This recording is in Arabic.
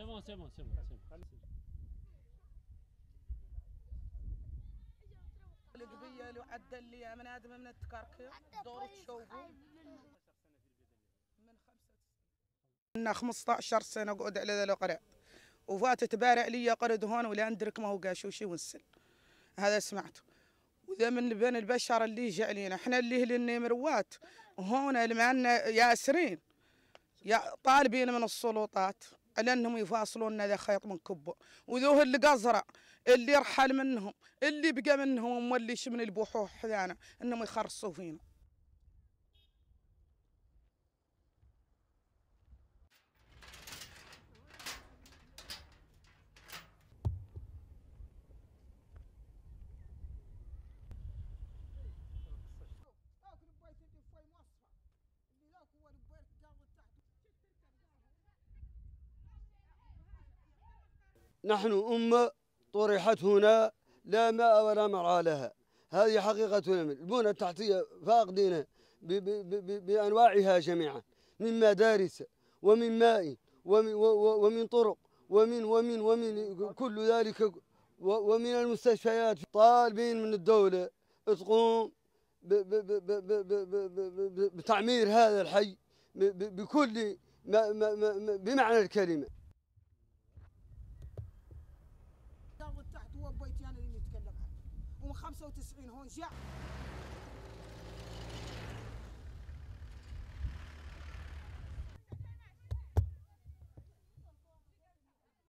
C'est bon, c'est bon, c'est bon, c'est bon. القبية لو عدل لي من آدم من التكركب دورك شوفوا من 15 سنة قعد على ذا القرع وفات تبارع لي قرد هون ولا ندرك ما هو قاشوشي ونسل هذا سمعته وذا من بين البشر اللي جاء لينا احنا اللي للنمروات هون اللي معنا ياسرين طالبين من السلطات على انهم يفاصلوننا ذا خيط من كبه وذوه اللي قزرة اللي رحل منهم اللي بقى منهم واللي شمن البحوح حذانا انهم يخرصوا فينا. نحن أمة طرحت هنا لا ماء ولا مرعى لها، هذه حقيقتنا. البنى التحتية فاقدينها بأنواعها جميعا، من مدارس ومن ماء ومن طرق ومن كل ذلك ومن المستشفيات. طالبين من الدولة تقوم بتعمير هذا الحي بكل بمعنى الكلمة. بيتي انا اللي نتكلم عنه ومن 95 هون جاء